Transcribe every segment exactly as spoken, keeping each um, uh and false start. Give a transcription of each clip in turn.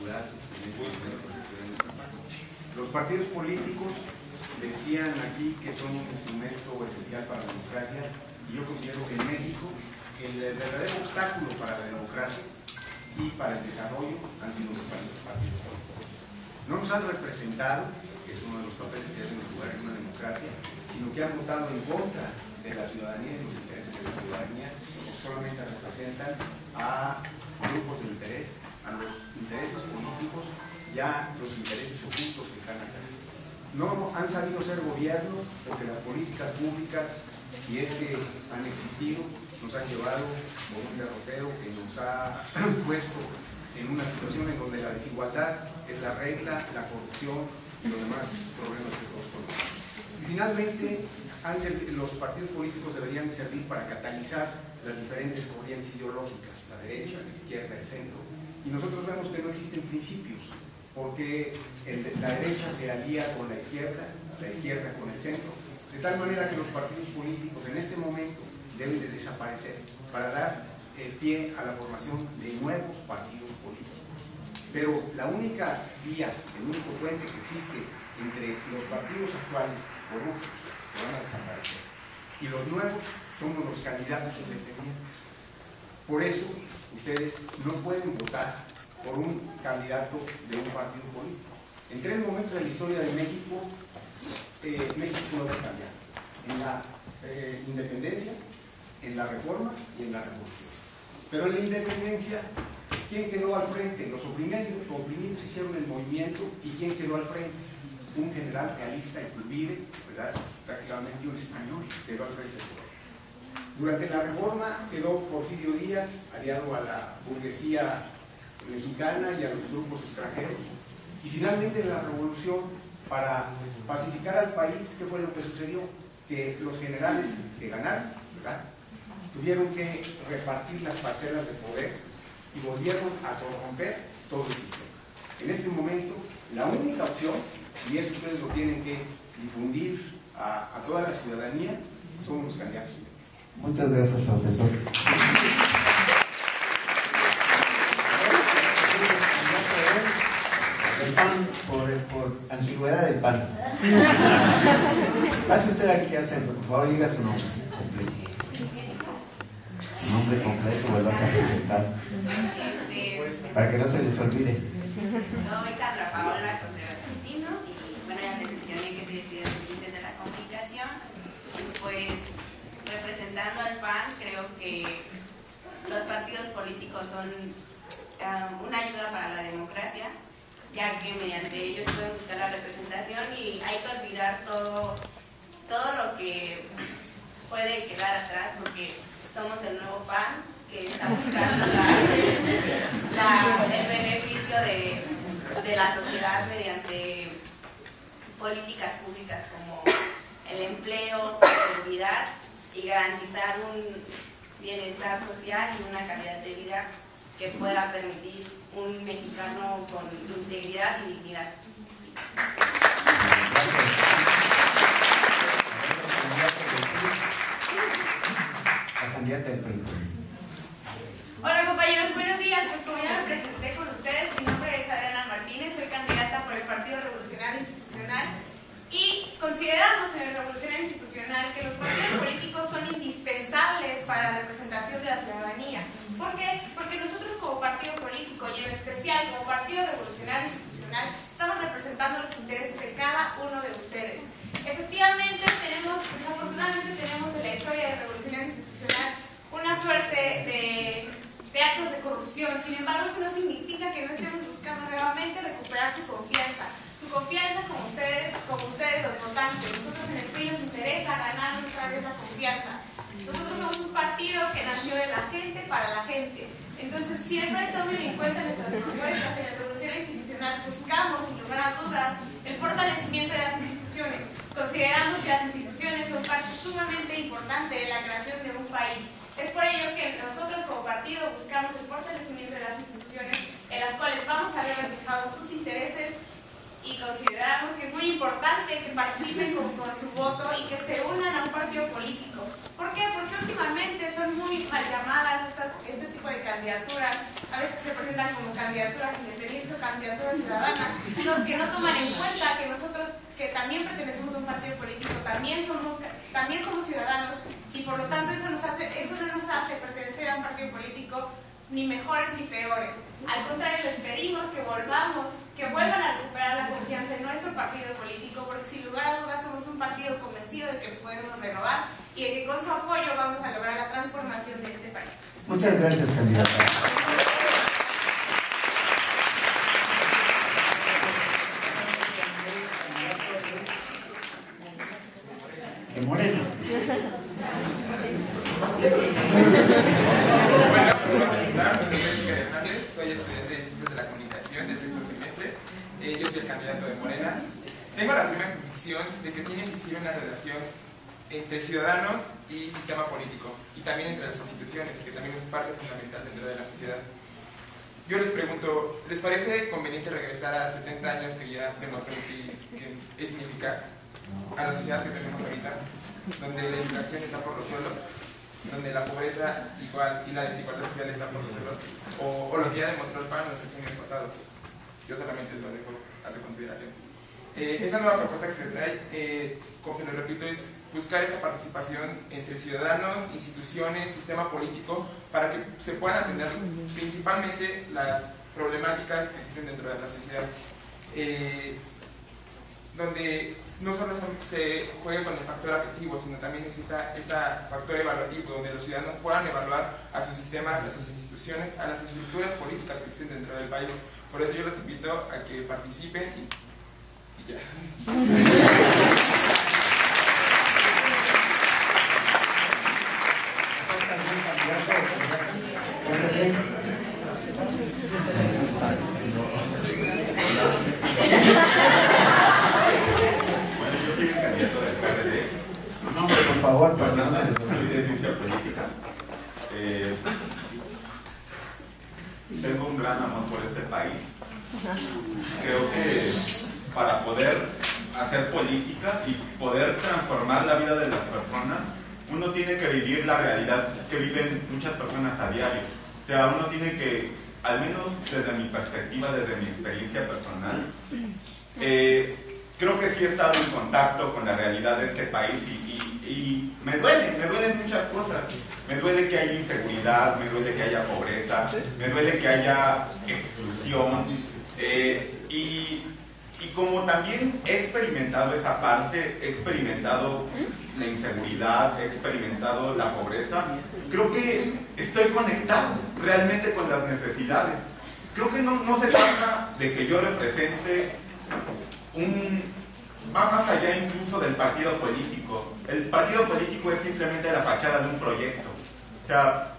estructurales en este momento que se ven en esta página. Los partidos políticos decían aquí que son un instrumento esencial para la democracia, y yo considero que en México el verdadero obstáculo para la democracia y para el desarrollo han sido los partidos políticos. No nos han representado, que es uno de los papeles que hacen jugar en una democracia, sino que han votado en contra de la ciudadanía y de los intereses de la ciudadanía, que solamente representan a grupos de interés, a los intereses políticos y a los intereses ocultos que están acá. No han sabido ser gobierno porque las políticas públicas, si es que han existido, nos han llevado a un derrotero que nos ha puesto en una situación en donde la desigualdad es la regla, la corrupción y los demás problemas que todos conocemos. Y finalmente, los partidos políticos deberían servir para catalizar las diferentes corrientes ideológicas, la derecha, la izquierda, el centro. Y nosotros vemos que no existen principios, porque el, la derecha se alía con la izquierda, la izquierda con el centro, de tal manera que los partidos políticos en este momento deben de desaparecer para dar eh, pie a la formación de nuevos partidos políticos. Pero la única vía, el único puente que existe entre los partidos actuales corruptos, que van a desaparecer, y los nuevos, somos los candidatos independientes. Por eso, ustedes no pueden votar por un candidato de un partido político. En tres momentos de la historia de México, eh, México no va a cambiar. En la eh, independencia, en la reforma y en la revolución. Pero en la independencia, ¿quién quedó al frente? Los oprimidos, oprimidos hicieron el movimiento, y ¿quién quedó al frente? Un general realista, Iturbide, ¿verdad? Prácticamente un español, quedó al frente del poder. Durante la reforma quedó Porfirio Díaz, aliado a la burguesía mexicana y a los grupos extranjeros. Y finalmente, en la revolución, para pacificar al país, ¿qué fue lo que sucedió? Que los generales que ganaron, ¿verdad?, tuvieron que repartir las parcelas de poder y volvieron a corromper todo el sistema. En este momento, la única opción, y eso ustedes lo tienen que difundir a, a toda la ciudadanía, son los candidatos. Muchas gracias, profesor. El PAN, por, por antigüedad del PAN. Pase usted aquí al centro, por favor, diga su nombre completo. Su nombre completo, vuelvas a presentar. Para que no se les olvide. Soy Sandra Paola, dando al PAN. Creo que los partidos políticos son um, una ayuda para la democracia, ya que mediante ellos pueden buscar la representación, y hay que olvidar todo, todo lo que puede quedar atrás, porque somos el nuevo PAN que está buscando la, la, el beneficio de, de la sociedad mediante políticas públicas como el empleo, la seguridad, y garantizar un bienestar social y una calidad de vida que pueda permitir un mexicano con integridad y dignidad. Hola, compañeros, buenos días. Pues como ya me presenté con ustedes, mi nombre es Adriana Martínez, soy candidata por el Partido Revolucionario Institucional. Y consideramos en el Revolucionario Institucional que los partidos políticos son indispensables para la representación de la ciudadanía. ¿Por qué? Porque nosotros como partido político, y en especial como Partido Revolucionario Institucional, estamos representando los intereses de cada uno de ustedes. Efectivamente tenemos, desafortunadamente tenemos en la historia del Revolucionario Institucional una suerte de, de actos de corrupción. Sin embargo, eso no significa que no estemos buscando nuevamente recuperar su confianza. Su confianza como ustedes, como ustedes los votantes. Nosotros en el P R I nos interesa ganar otra vez la confianza. Nosotros somos un partido que nació de la gente para la gente. Entonces siempre tomen en cuenta nuestras propuestas. En la Revolución Institucional buscamos, sin lugar a dudas, el fortalecimiento de las instituciones. Consideramos que las instituciones son parte sumamente importante de la creación de un país. Es por ello que nosotros como partido buscamos el fortalecimiento de las instituciones en las cuales vamos a ver reflejados sus intereses, y consideramos que es muy importante que participen con, con su voto y que se unan a un partido político. ¿Por qué? Porque últimamente son muy mal llamadas esta, este tipo de candidaturas. A veces se presentan como candidaturas independientes o candidaturas ciudadanas, no, que no toman en cuenta que nosotros, que también pertenecemos a un partido político, también somos, también somos ciudadanos, y por lo tanto eso, nos hace, eso no nos hace pertenecer a un partido político ni mejores ni peores. Al contrario, les pedimos que volvamos, que vuelvan a recuperar la confianza en nuestro partido político, porque sin lugar a dudas somos un partido convencido de que nos podemos renovar y de que con su apoyo vamos a lograr la transformación de este país. Muchas gracias, candidata. De Morena. Soy estudiante de Ciencias de la Comunicación de sexto semestre. Eh, yo soy el candidato de Morena. Tengo la firme convicción de que tiene que existir una relación entre ciudadanos y sistema político, y también entre las instituciones, que también es parte fundamental dentro de la sociedad. Yo les pregunto, ¿les parece conveniente regresar a setenta años que ya demostró que es ineficaz a la sociedad que tenemos ahorita, donde la inflación está por los suelos, donde la pobreza igual y la desigualdad social está por los celos, o, o lo que ya demostró el P A N en los sexenios pasados? Yo solamente lo dejo a su consideración. Eh, esta nueva propuesta que se trae, eh, como se lo repito, es buscar esta participación entre ciudadanos, instituciones, sistema político, para que se puedan atender principalmente las problemáticas que existen dentro de la sociedad, eh, donde no solo se juegue con el factor afectivo, sino también exista este factor evaluativo, donde los ciudadanos puedan evaluar a sus sistemas, a sus instituciones, a las estructuras políticas que existen dentro del país. Por eso yo los invito a que participen y, y ya. Por favor, para no se les olvide ciencia política. Eh, tengo un gran amor por este país. Creo que para poder hacer política y poder transformar la vida de las personas, uno tiene que vivir la realidad que viven muchas personas a diario. O sea, uno tiene que, al menos desde mi perspectiva, desde mi experiencia personal, eh, creo que sí he estado en contacto con la realidad de este país y Y me duele, me duelen muchas cosas. Me duele que haya inseguridad, me duele que haya pobreza, me duele que haya exclusión. Eh, y, y como también he experimentado esa parte, he experimentado la inseguridad, he experimentado la pobreza, creo que estoy conectado realmente con las necesidades. Creo que no, no se trata de que yo represente un... Va más allá incluso del partido político. El partido político es simplemente la fachada de un proyecto. O sea,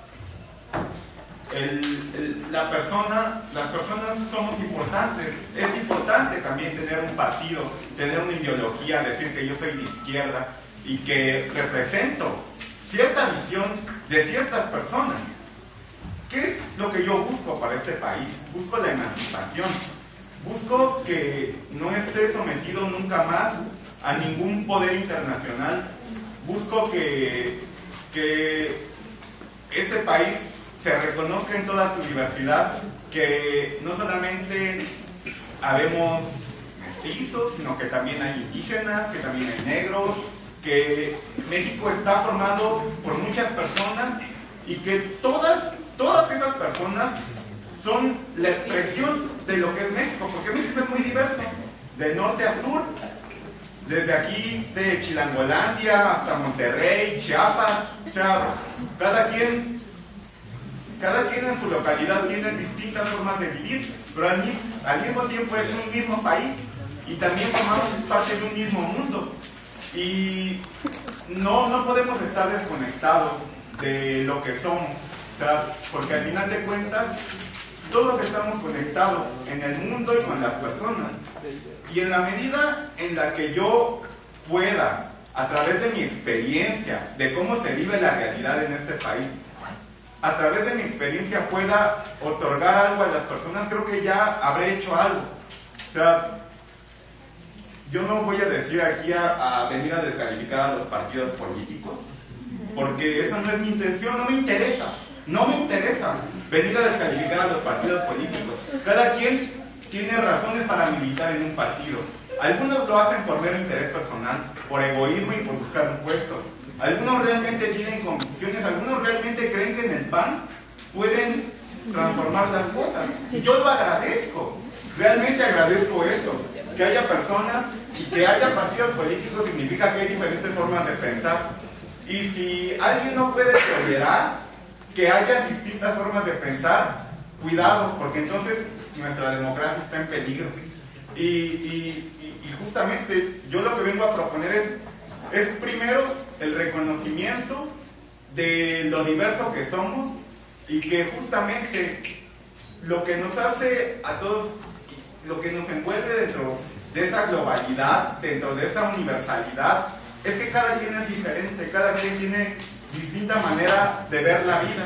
el, el, la persona, las personas somos importantes. Es importante también tener un partido, tener una ideología, decir que yo soy de izquierda y que represento cierta visión de ciertas personas. ¿Qué es lo que yo busco para este país? Busco la emancipación. Busco que no esté sometido nunca más a ningún poder internacional. Busco que, que este país se reconozca en toda su diversidad, que no solamente habemos mestizos, sino que también hay indígenas, que también hay negros, que México está formado por muchas personas y que todas, todas esas personas son la expresión de lo que es México, porque México es muy diverso, de norte a sur, desde aquí de Chilangolandia hasta Monterrey, Chiapas. O sea, cada quien, cada quien en su localidad tiene distintas formas de vivir, pero al mismo, al mismo tiempo es un mismo país y también formamos parte de un mismo mundo. Y no, no podemos estar desconectados de lo que somos, o sea, porque al final de cuentas todos estamos conectados en el mundo y con las personas. Y en la medida en la que yo pueda, a través de mi experiencia, de cómo se vive la realidad en este país, a través de mi experiencia pueda otorgar algo a las personas, creo que ya habré hecho algo. O sea, yo no voy a decir aquí a, a venir a descalificar a los partidos políticos, porque esa no es mi intención, no me interesa, no me interesa venir a descalificar a los partidos políticos. Cada quien tiene razones para militar en un partido. Algunos lo hacen por mero interés personal, por egoísmo y por buscar un puesto. Algunos realmente tienen convicciones, algunos realmente creen que en el P A N pueden transformar las cosas. Y yo lo agradezco, realmente agradezco eso. Que haya personas y que haya partidos políticos significa que hay diferentes formas de pensar. Y si alguien no puede tolerar que haya distintas formas de pensar, cuidados, porque entonces nuestra democracia está en peligro. Y, y, y, y justamente yo lo que vengo a proponer es, es primero el reconocimiento de lo diverso que somos y que justamente lo que nos hace a todos, lo que nos envuelve dentro de esa globalidad, dentro de esa universalidad, es que cada quien es diferente, cada quien tiene distinta manera de ver la vida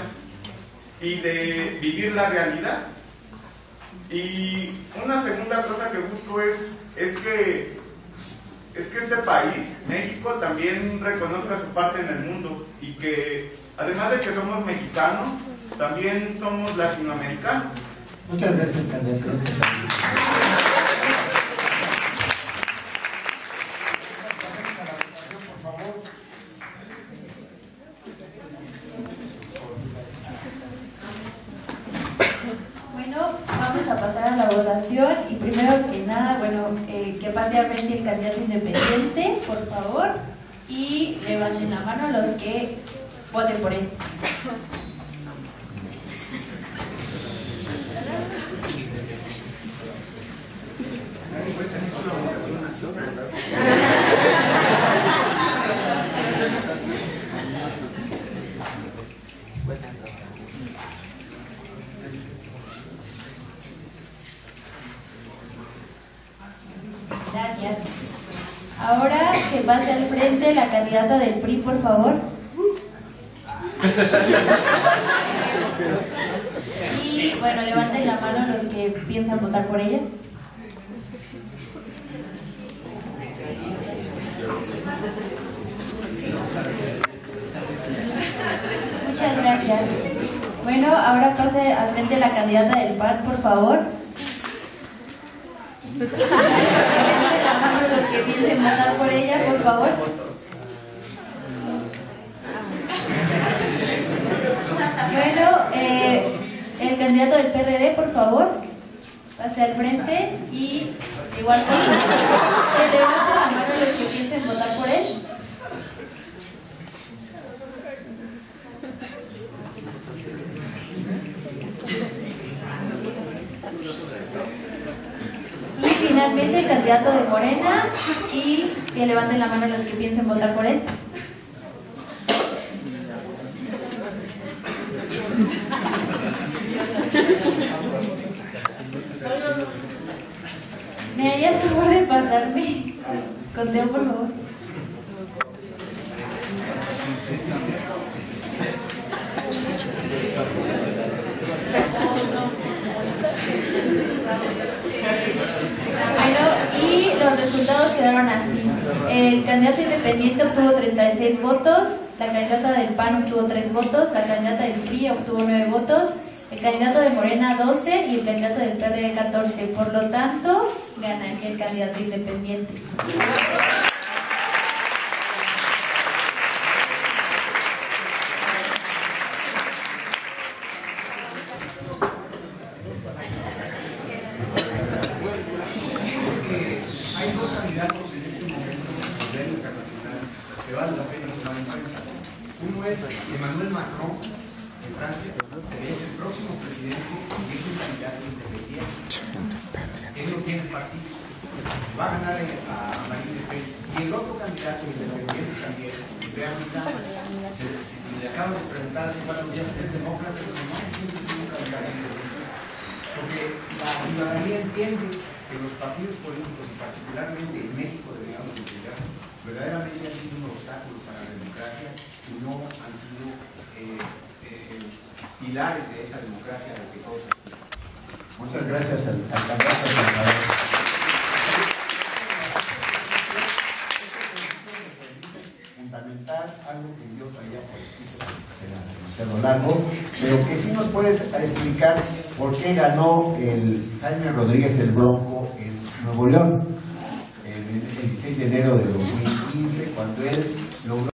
y de vivir la realidad. Y una segunda cosa que busco es, es, que, es que este país, México, también reconozca su parte en el mundo y que, además de que somos mexicanos, también somos latinoamericanos. Muchas gracias, candidato. Y primero que nada, bueno, eh, que pase al frente el candidato independiente, por favor, y levanten la mano los que voten por él. Ahora que pase al frente la candidata del P R I, por favor. Y bueno, levanten la mano los que piensan votar por ella. Muchas gracias. Bueno, ahora pase al frente la candidata del P A N, por favor. Los que piensen votar por ella, por favor. Bueno, eh, el candidato del P R D, por favor, pase al frente y igual que levanten la mano los que piensen votar por él. Finalmente el candidato de Morena, y que levanten la mano los que piensen votar por él. ¿Me harías favor de pasarme? Conteo, por favor. Y los resultados quedaron así. El candidato independiente obtuvo treinta y seis votos, la candidata del P A N obtuvo tres votos, la candidata del P R I obtuvo nueve votos, el candidato de Morena doce y el candidato del P R D catorce. Por lo tanto, ganaría el candidato independiente. Muchas gracias al candidato. Cerro Largo, pero que sí nos puedes explicar por qué ganó el Jaime Rodríguez el Bronco en Nuevo León el dieciséis de enero de dos mil quince, cuando él logró